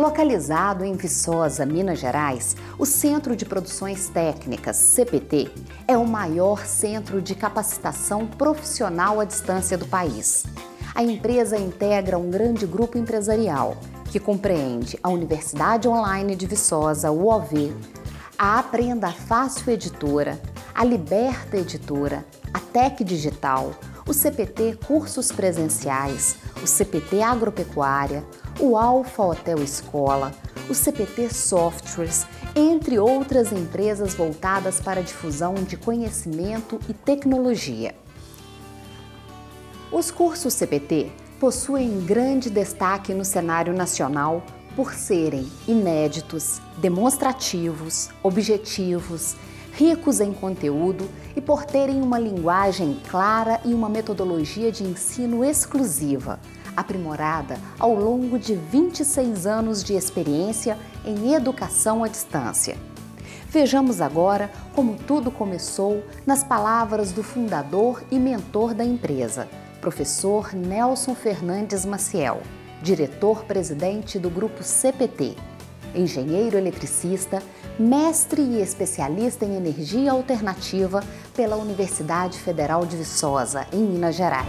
Localizado em Viçosa, Minas Gerais, o Centro de Produções Técnicas, CPT, é o maior centro de capacitação profissional à distância do país. A empresa integra um grande grupo empresarial, que compreende a Universidade Online de Viçosa, UOV, a Aprenda Fácil Editora, a Liberta Editora, a Tec Digital, o CPT Cursos Presenciais, o CPT Agropecuária, o Alfa Hotel Escola, o CPT Softwares, entre outras empresas voltadas para a difusão de conhecimento e tecnologia. Os cursos CPT possuem grande destaque no cenário nacional por serem inéditos, demonstrativos, objetivos, ricos em conteúdo e por terem uma linguagem clara e uma metodologia de ensino exclusiva, aprimorada ao longo de 26 anos de experiência em educação à distância. Vejamos agora como tudo começou nas palavras do fundador e mentor da empresa, professor Nelson Fernandes Maciel, diretor-presidente do grupo CPT, engenheiro eletricista, mestre e especialista em energia alternativa pela Universidade Federal de Viçosa, em Minas Gerais.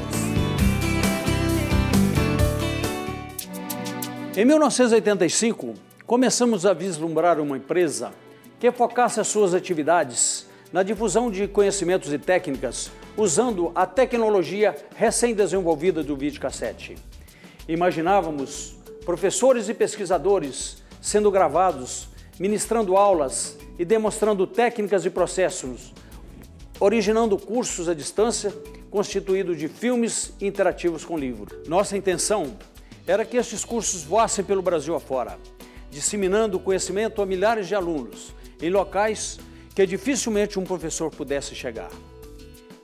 Em 1985, começamos a vislumbrar uma empresa que focasse as suas atividades na difusão de conhecimentos e técnicas usando a tecnologia recém-desenvolvida do videocassete. Imaginávamos professores e pesquisadores sendo gravados, ministrando aulas e demonstrando técnicas e processos, originando cursos à distância constituídos de filmes interativos com livro. Nossa intenção era que estes cursos voassem pelo Brasil afora, disseminando conhecimento a milhares de alunos em locais que dificilmente um professor pudesse chegar.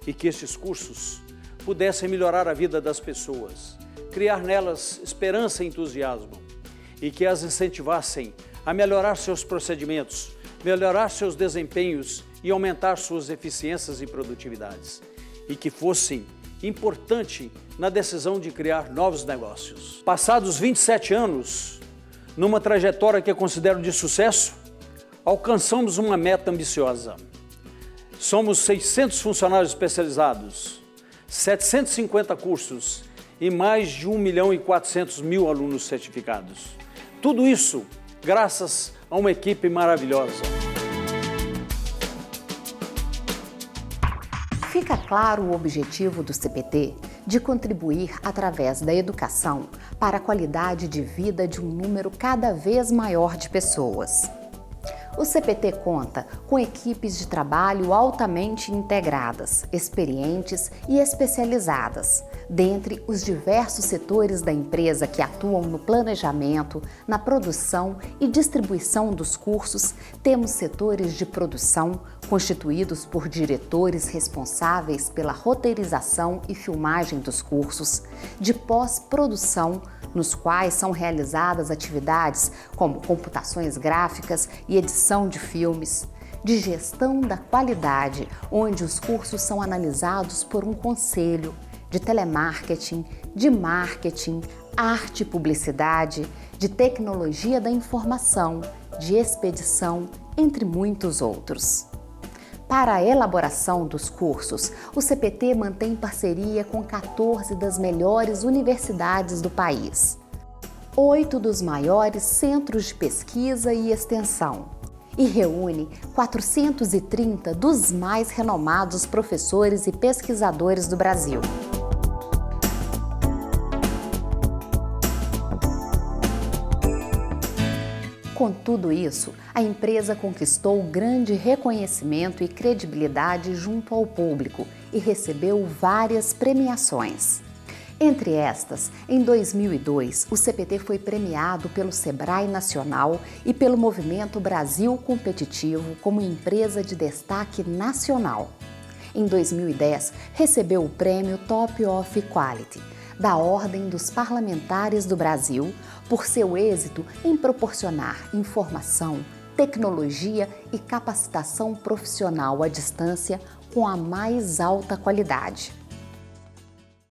E que estes cursos pudessem melhorar a vida das pessoas, criar nelas esperança e entusiasmo, e que as incentivassem a melhorar seus procedimentos, melhorar seus desempenhos e aumentar suas eficiências e produtividades, e que fossem importante na decisão de criar novos negócios. Passados 27 anos, numa trajetória que eu considero de sucesso, alcançamos uma meta ambiciosa. Somos 600 funcionários especializados, 750 cursos e mais de 1.400.000 alunos certificados. Tudo isso graças a uma equipe maravilhosa. Fica claro o objetivo do CPT de contribuir através da educação para a qualidade de vida de um número cada vez maior de pessoas. O CPT conta com equipes de trabalho altamente integradas, experientes e especializadas, dentre os diversos setores da empresa que atuam no planejamento, na produção e distribuição dos cursos, temos setores de produção, constituídos por diretores responsáveis pela roteirização e filmagem dos cursos, de pós-produção, nos quais são realizadas atividades como computações gráficas e edição de filmes, de gestão da qualidade, onde os cursos são analisados por um conselho, de telemarketing, de marketing, arte e publicidade, de tecnologia da informação, de expedição, entre muitos outros. Para a elaboração dos cursos, o CPT mantém parceria com 14 das melhores universidades do país, 8 dos maiores centros de pesquisa e extensão, e reúne 430 dos mais renomados professores e pesquisadores do Brasil. Com tudo isso, a empresa conquistou grande reconhecimento e credibilidade junto ao público e recebeu várias premiações. Entre estas, em 2002, o CPT foi premiado pelo SEBRAE Nacional e pelo Movimento Brasil Competitivo como empresa de destaque nacional. Em 2010, recebeu o prêmio Top of Quality, da Ordem dos Parlamentares do Brasil, por seu êxito em proporcionar informação, tecnologia e capacitação profissional à distância com a mais alta qualidade.